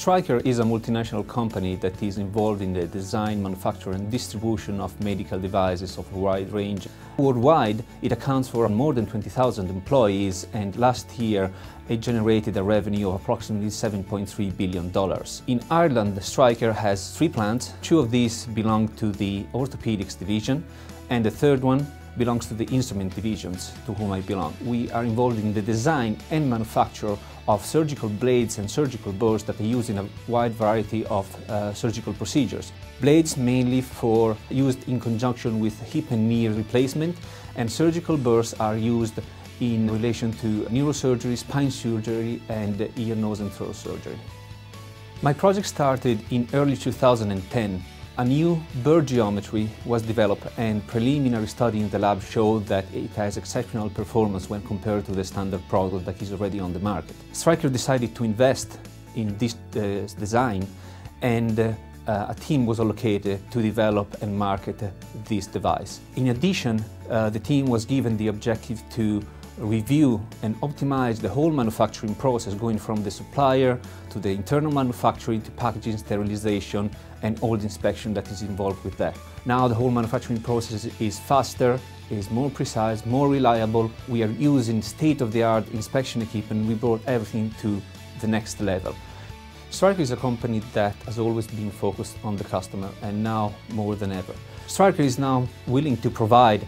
Stryker is a multinational company that is involved in the design, manufacture and distribution of medical devices of a wide range. Worldwide, it accounts for more than 20,000 employees, and last year it generated a revenue of approximately $7.3 billion. In Ireland, Stryker has 3 plants. 2 of these belong to the orthopedics division, and the third one belongs to the instrument divisions, to whom I belong. We are involved in the design and manufacture of surgical blades and surgical boards that are used in a wide variety of surgical procedures. Blades mainly for used in conjunction with hip and knee replacement, and surgical boards are used in relation to neurosurgery, spine surgery and ear, nose and throat surgery. My project started in early 2010. A new bird geometry was developed, and preliminary study in the lab showed that it has exceptional performance when compared to the standard product that is already on the market. Stryker decided to invest in this design, and a team was allocated to develop and market this device. In addition, the team was given the objective to review and optimize the whole manufacturing process, going from the supplier to the internal manufacturing to packaging, sterilization and all the inspection that is involved with that. Now the whole manufacturing process is faster, is more precise, more reliable. We are using state-of-the-art inspection equipment. We brought everything to the next level. Stryker is a company that has always been focused on the customer, and now more than ever. Stryker is now willing to provide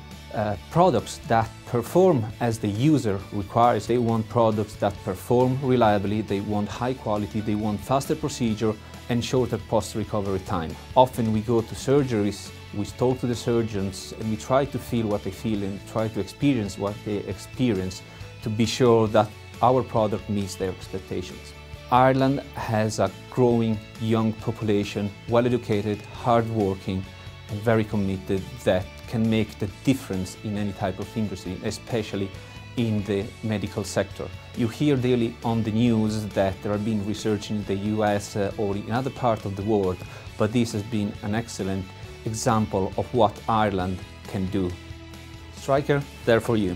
products that perform as the user requires. They want products that perform reliably, they want high quality, they want faster procedure and shorter post-recovery time. Often we go to surgeries, we talk to the surgeons and we try to feel what they feel and try to experience what they experience to be sure that our product meets their expectations. Ireland has a growing young population, well-educated, hard-working and very committed, that can make the difference in any type of industry, especially in the medical sector. You hear daily on the news that there have been research in the US or in other parts of the world, but this has been an excellent example of what Ireland can do. Stryker, there for you.